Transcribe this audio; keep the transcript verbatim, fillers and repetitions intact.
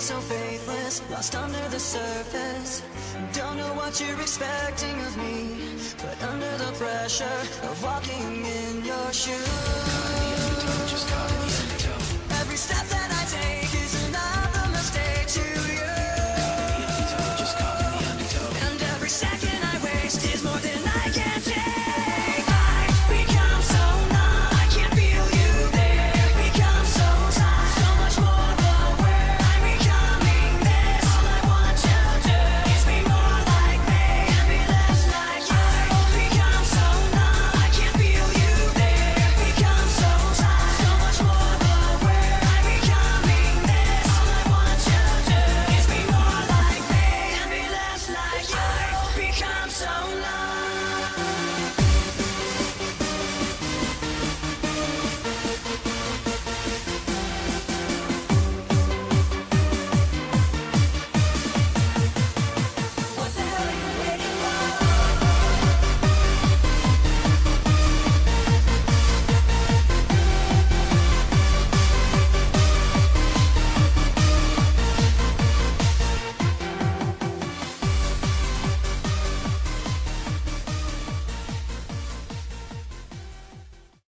been so faithless, lost under the surface. Don't know what you're expecting of me, but under the pressure of walking in your shoes.